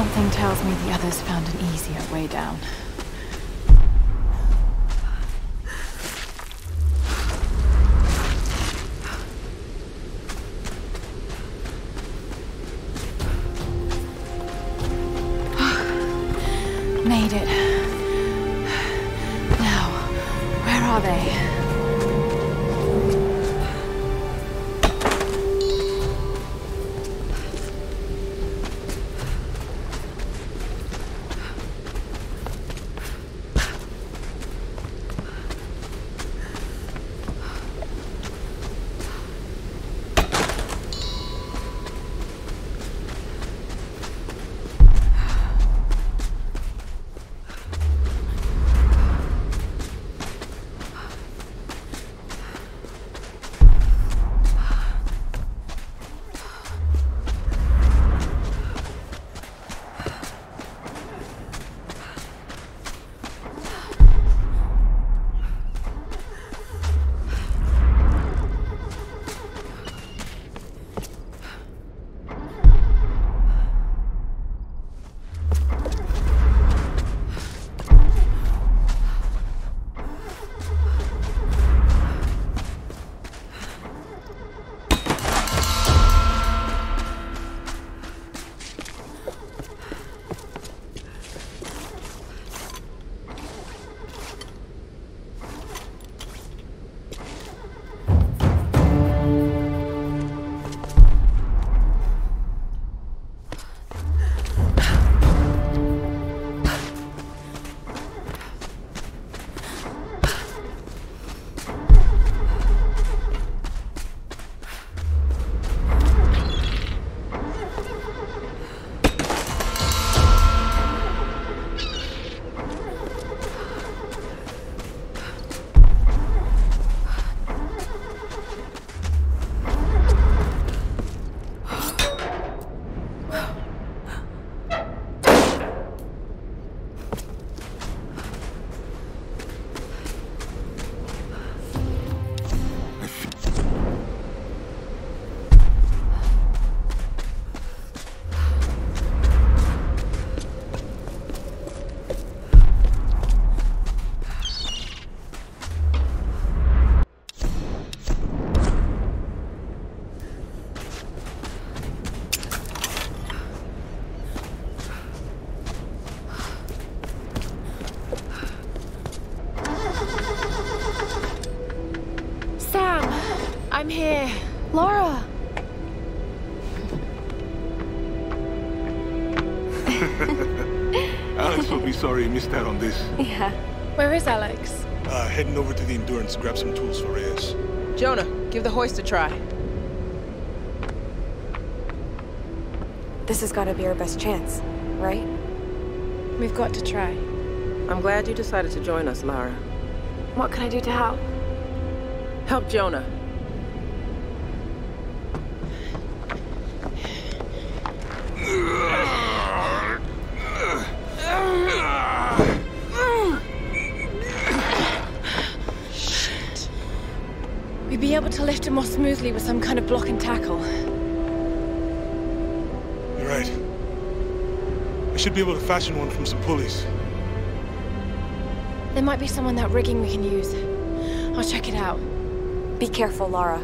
Something tells me the others found an easier way down. Made it. Now, where are they? Here, Lara. Alex will be sorry he missed out on this. Yeah. Where is Alex? Heading over to the Endurance to grab some tools for Reyes. Jonah, give the hoist a try. This has got to be our best chance, right? We've got to try. I'm glad you decided to join us, Lara. What can I do to help? Help Jonah. To lift him more smoothly with some kind of block and tackle. You're right. I should be able to fashion one from some pulleys. There might be some on that rigging we can use. I'll check it out. Be careful, Lara.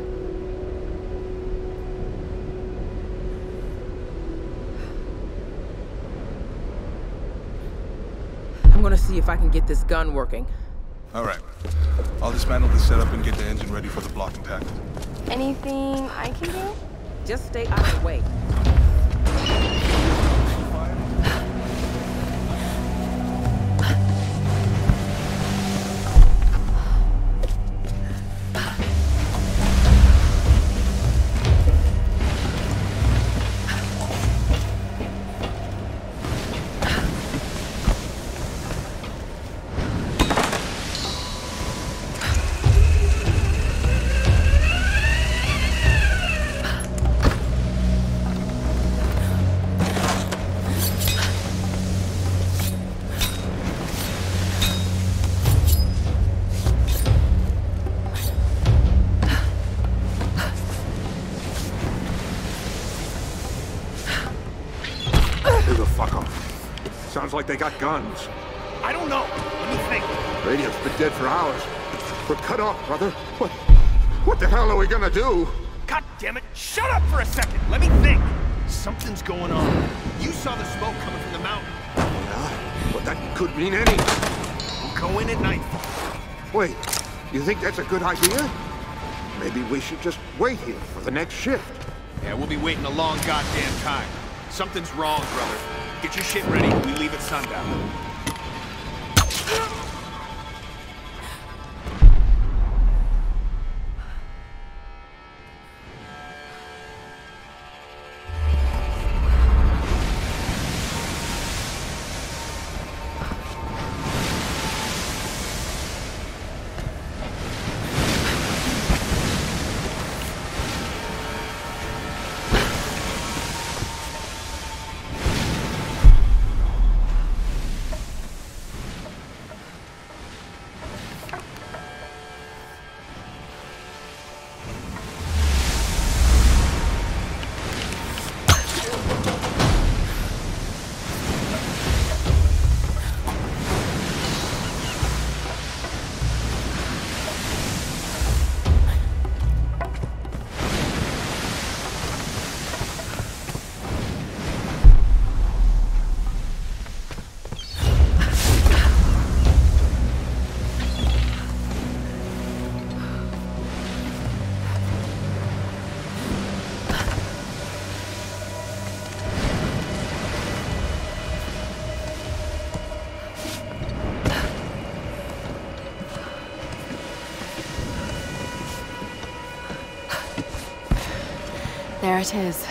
I'm gonna see if I can get this gun working. All right. I'll dismantle the setup and get the engine ready for the block and tackle. Anything I can do? Just stay out of the way. Sounds like they got guns. I don't know. Let me think. Radiant's been dead for hours. We're cut off, brother. What the hell are we gonna do? God damn it! Shut up for a second. Let me think. Something's going on. You saw the smoke coming from the mountain. Yeah, but that could mean anything. We'll go in at nightfall. Wait, you think that's a good idea? Maybe we should just wait here for the next shift. Yeah, we'll be waiting a long goddamn time. Something's wrong, brother. Get your shit ready. We leave at sundown. There it is.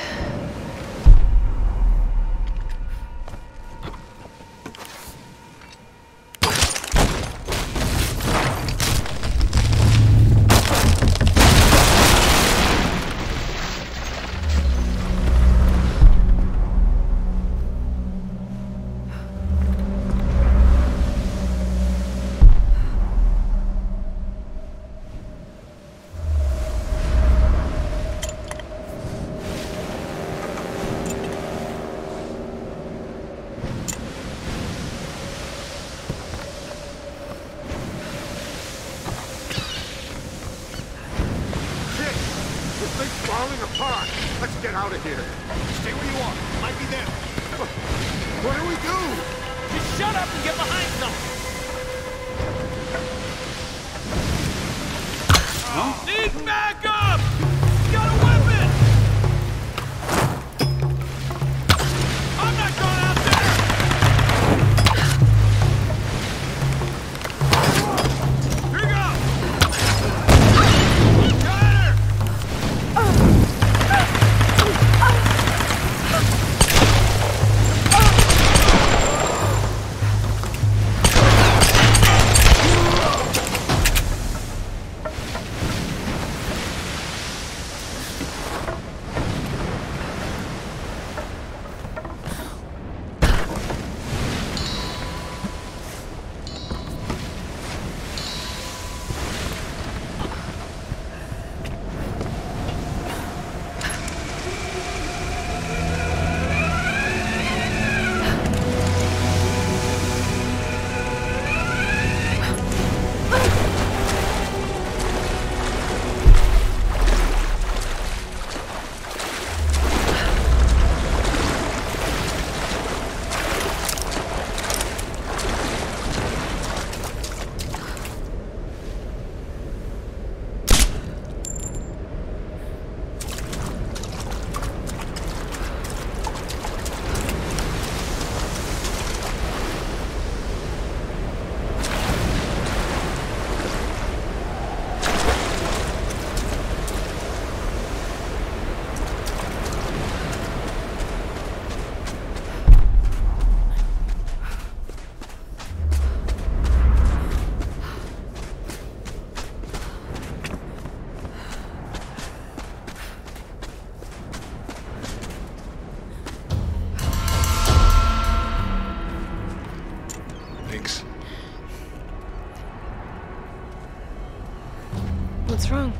What's wrong?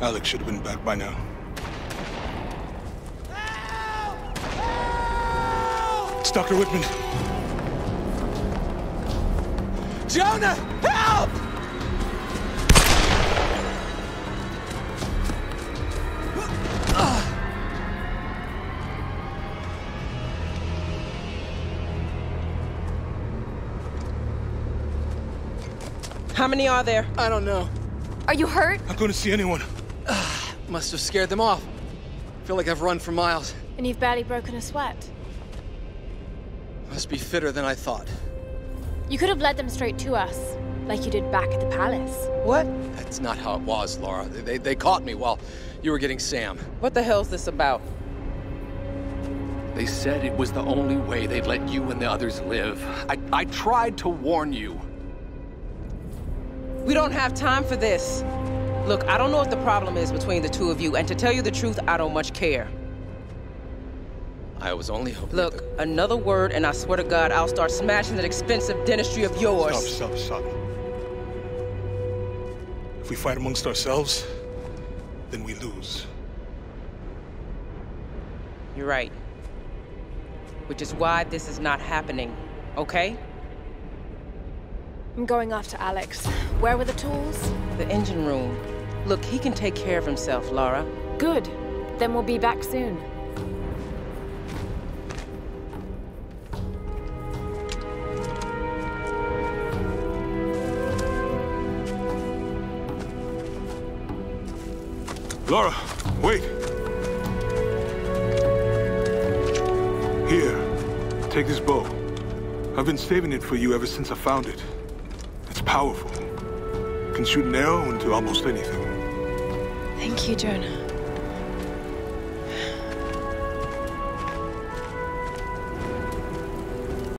Alex should have been back by now. Help! Help! It's Dr. Whitman. Jonah, help! How many are there? I don't know. Are you hurt? Not going to see anyone. Must have scared them off. Feel like I've run for miles. And you've barely broken a sweat. Must be fitter than I thought. You could have led them straight to us, like you did back at the palace. What? That's not how it was, Lara. They caught me while you were getting Sam. What the hell's this about? They said it was the only way they'd let you and the others live. I tried to warn you. We don't have time for this. Look, I don't know what the problem is between the two of you, and to tell you the truth, I don't much care. I was only hoping. Look, another word, and I swear to God, I'll start smashing that expensive dentistry of yours. Stop. If we fight amongst ourselves, then we lose. You're right. Which is why this is not happening, okay? I'm going after Alex. Where were the tools? The engine room. Look, he can take care of himself, Lara. Good. Then we'll be back soon. Lara, wait. Here, take this bow. I've been saving it for you ever since I found it. It's powerful. Can shoot an arrow into almost anything. Thank you, Jonah.